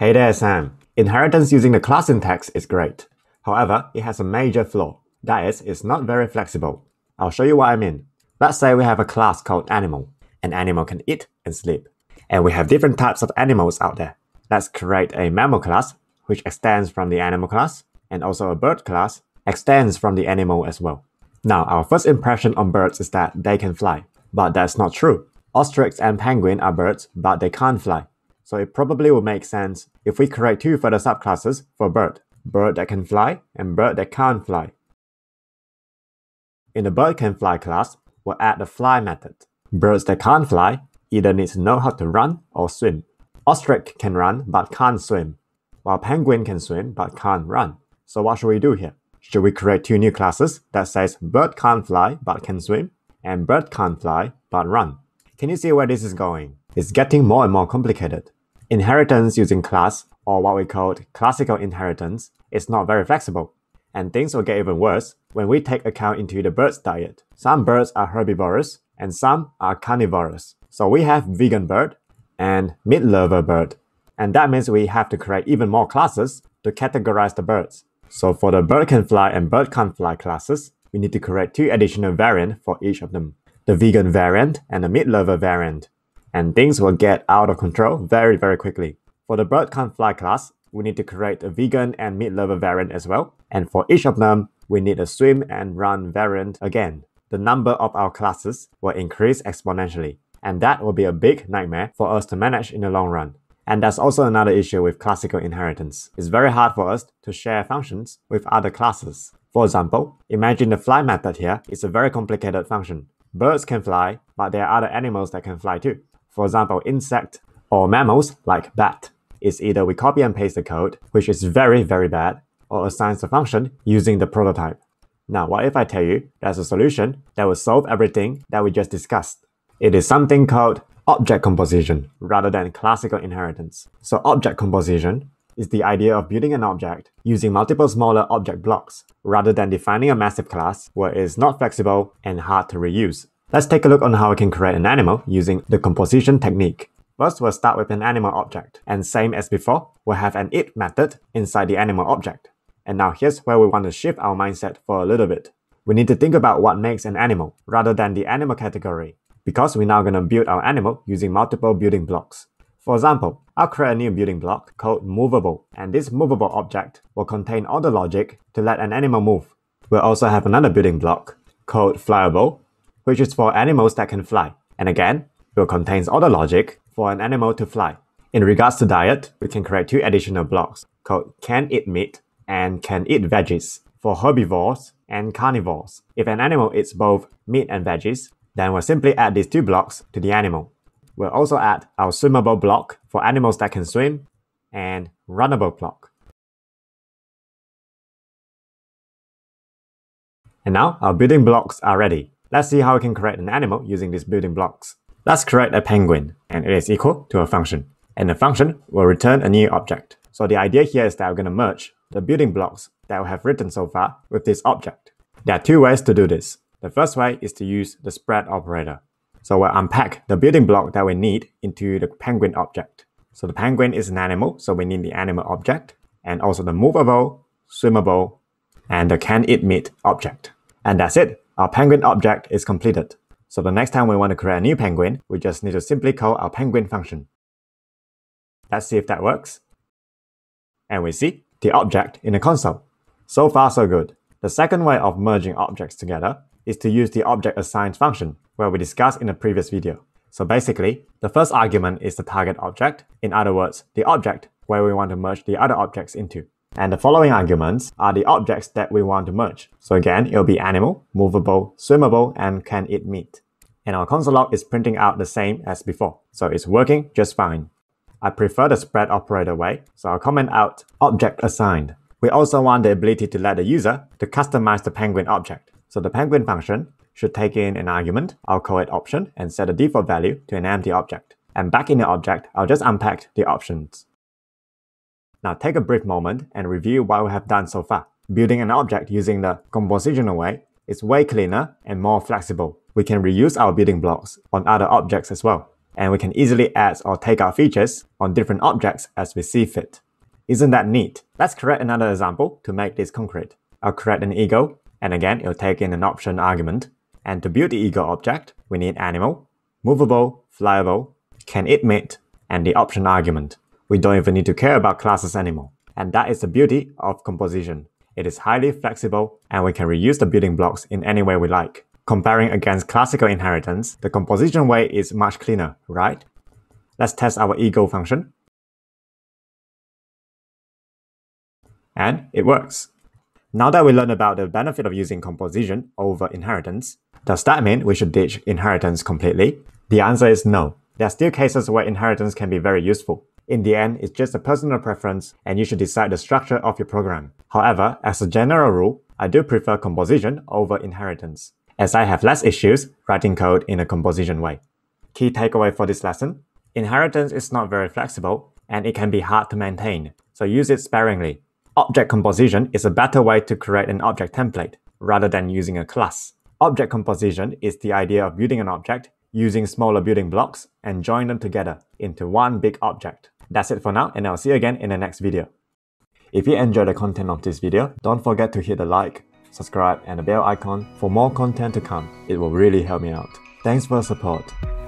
Hey there, Sam. Inheritance using the class syntax is great. However, it has a major flaw. That is, it's not very flexible. I'll show you what I mean. Let's say we have a class called animal. An animal can eat and sleep. And we have different types of animals out there. Let's create a mammal class, which extends from the animal class, and also a bird class extends from the animal as well. Now, our first impression on birds is that they can fly, but that's not true. Ostrich and penguin are birds, but they can't fly. So it probably would make sense if we create two further subclasses for bird. Bird that can fly and bird that can't fly. In the bird can fly class, we'll add the fly method. Birds that can't fly either need to know how to run or swim. Ostrich can run but can't swim, while penguin can swim but can't run. So what should we do here? Should we create two new classes that says bird can't fly but can swim and bird can't fly but run? Can you see where this is going? It's getting more and more complicated. Inheritance using class, or what we call classical inheritance, is not very flexible. And things will get even worse when we take account into the bird's diet. Some birds are herbivorous and some are carnivorous. So we have vegan bird and meat lover bird. And that means we have to create even more classes to categorize the birds. So for the bird can fly and bird can't fly classes, we need to create two additional variants for each of them. The vegan variant and the meat lover variant. And things will get out of control very, very quickly. For the bird can't fly class, we need to create a vegan and meat lover variant as well. And for each of them, we need a swim and run variant again. The number of our classes will increase exponentially. And that will be a big nightmare for us to manage in the long run. And that's also another issue with classical inheritance. It's very hard for us to share functions with other classes. For example, imagine the fly method here is a very complicated function. Birds can fly, but there are other animals that can fly too. For example, insect or mammals like bat. It's either we copy and paste the code, which is very, very bad, or assigns the function using the prototype. Now, what if I tell you there's a solution that will solve everything that we just discussed? It is something called object composition rather than classical inheritance. So object composition is the idea of building an object using multiple smaller object blocks rather than defining a massive class where it is not flexible and hard to reuse. Let's take a look on how we can create an animal using the composition technique. First, we'll start with an animal object. And same as before, we'll have an it method inside the animal object. And now here's where we want to shift our mindset for a little bit. We need to think about what makes an animal rather than the animal category, because we're now going to build our animal using multiple building blocks. For example, I'll create a new building block called movable. And this movable object will contain all the logic to let an animal move. We'll also have another building block called flyable, which is for animals that can fly. And again, it contains all the logic for an animal to fly. In regards to diet, we can create two additional blocks called can eat meat and can eat veggies for herbivores and carnivores. If an animal eats both meat and veggies, then we'll simply add these two blocks to the animal. We'll also add our swimmable block for animals that can swim and runnable block. And now our building blocks are ready. Let's see how we can create an animal using these building blocks. Let's create a penguin, and it is equal to a function. And the function will return a new object. So the idea here is that we're going to merge the building blocks that we have written so far with this object. There are two ways to do this. The first way is to use the spread operator. So we'll unpack the building block that we need into the penguin object. So the penguin is an animal, so we need the animal object, and also the movable, swimmable, and the can eat meat object. And that's it. Our penguin object is completed. So the next time we want to create a new penguin, we just need to simply call our penguin function. Let's see if that works. And we see the object in the console. So far, so good. The second way of merging objects together is to use the object assigned function, where we discussed in the previous video. So basically, the first argument is the target object. In other words, the object where we want to merge the other objects into. And the following arguments are the objects that we want to merge. So again, it'll be animal, movable, swimmable, and can eat meat. And our console log is printing out the same as before. So it's working just fine. I prefer the spread operator way, so I'll comment out object assigned. We also want the ability to let the user to customize the penguin object. So the penguin function should take in an argument. I'll call it option and set a default value to an empty object. And back in the object, I'll just unpack the options. Now take a brief moment and review what we have done so far. Building an object using the compositional way is way cleaner and more flexible. We can reuse our building blocks on other objects as well. and we can easily add or take out features on different objects as we see fit. Isn't that neat? Let's create another example to make this concrete. I'll create an ego, and again it'll take in an option argument. And to build the ego object, we need animal, movable, flyable, can it mate, and the option argument. We don't even need to care about classes anymore. And that is the beauty of composition. It is highly flexible, and we can reuse the building blocks in any way we like. Comparing against classical inheritance, the composition way is much cleaner, right? Let's test our ego function. And it works. Now that we learned about the benefit of using composition over inheritance, does that mean we should ditch inheritance completely? The answer is no. There are still cases where inheritance can be very useful. In the end, it's just a personal preference, and you should decide the structure of your program. However, as a general rule, I do prefer composition over inheritance, as I have less issues writing code in a composition way. Key takeaway for this lesson: inheritance is not very flexible, and it can be hard to maintain, so use it sparingly. Object composition is a better way to create an object template, rather than using a class. Object composition is the idea of building an object, using smaller building blocks, and join them together into one big object. That's it for now, and I'll see you again in the next video. If you enjoyed the content of this video, don't forget to hit the like, subscribe, and the bell icon for more content to come. It will really help me out. Thanks for your support.